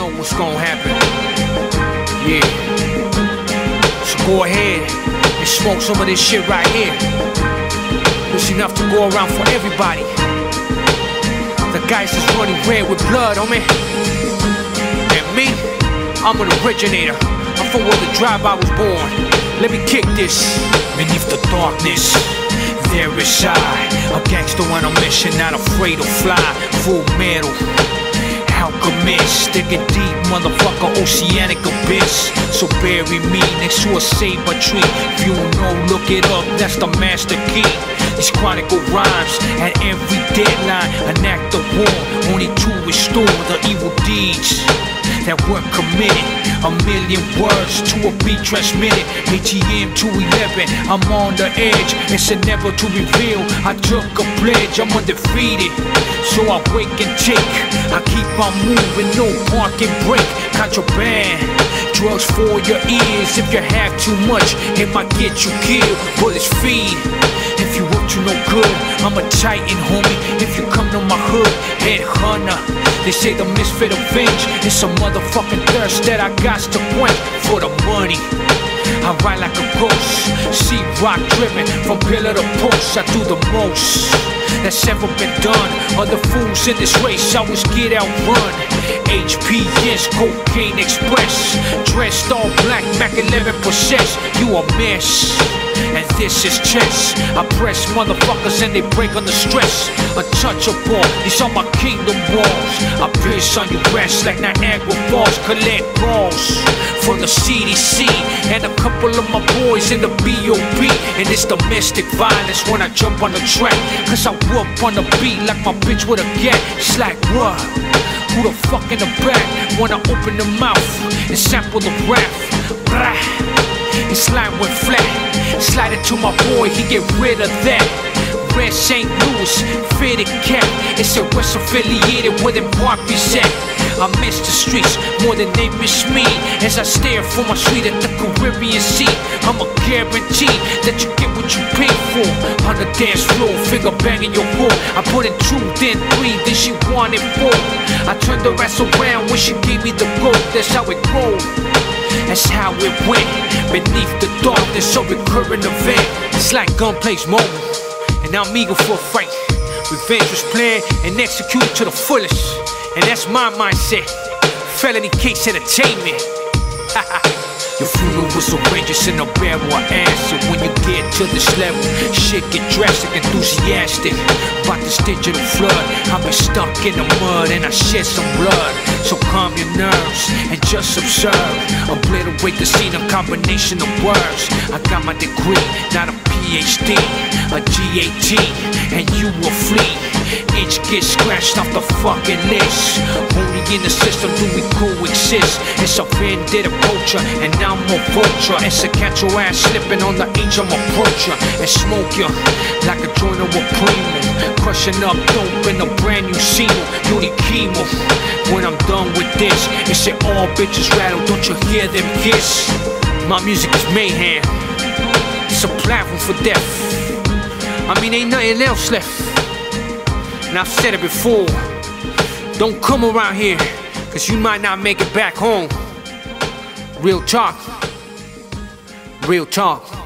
know what's gonna happen. Yeah. So go ahead and smoke some of this shit right here. It's enough to go around for everybody. The guys is running red with blood on me. And me, I'm an originator. I'm from where the drive-by was born. Let me kick this. Beneath the darkness, there is I. A gangster on a mission, not afraid to fly. Full metal alchemist, digging deep, motherfucker, oceanic abyss. So bury me next to a saber tree. If you don't know, look it up, that's the master key. These chronicle rhymes at every deadline, an act of war, only to restore the evil deeds that were committed. A million words to a beat transmitted, ATM 211, I'm on the edge. It's a never to reveal, I took a pledge, I'm undefeated. So I wake and tick, I keep on moving, no parking brake. Contraband, drugs for your ears. If you have too much, it might get you killed. Bullets feed, if you up to no good, I'm a titan, homie. If you come to my hood, headhunter. They say the misfit avenge, it's a motherfucking thirst that I got to quench. For the money, I ride like a ghost, sea rock driven from pillar to post. I do the most that's ever been done. Other fools in this race always get outrun. HPS, cocaine express, dressed all black, Mac 11 possess. You a mess, and this is chess. I press motherfuckers and they break under stress. Untouchable, these are my kingdom walls. I pierce on your breast like Niagara Falls. Collect balls for the CDC and a couple of my boys in the B.O.B. And it's domestic violence when I jump on the track, cause I whoop on the beat like my bitch with a gat. It's like what? Who the fuck in the back? When I open the mouth and sample the rap, blah, his line went flat. Slide it to my boy, he get rid of that. Red St. Louis, fitted cap. It's a West affiliated with them harpies at. I miss the streets more than they miss me, as I stare for my suite at the Caribbean Sea. I'm a guarantee that you get what you pay for. On the dance floor, finger banging your wall. I put in two, then three, then she wanted four. I turned her ass around when she gave me the gold. That's how it rolled, that's how it went. Beneath the darkness, a recurring event. It's like Gunplay's moment, and I'm eager for a fight. Revenge was planned and executed to the fullest, and that's my mindset. Felony case entertainment. Your funeral was outrageous in a barrel of acid. When you get to this level, shit get drastic, enthusiastic about this digital flood. I've been stuck in the mud and I shed some blood. So calm your nerves and just observe. Obliterate the scene, a combination of words. I got my degree, not a PhD, a GAT, and you will flee. Itch gets scratched off the fucking list. Only in the system do we coexist. It's a vendetta culture, and I'm a vulture. It's a catch your ass slipping on the edge, I'm a vulture. And smoke you like a joint of a premium. Crushing up dope in a brand new single. You need chemo. When I'm done with this, it's an all bitches rattle. Don't you hear them hiss? My music is mayhem. It's a platform for death. I mean, ain't nothing else left. And I've said it before, don't come around here, cause you might not make it back home. Real talk. Real talk.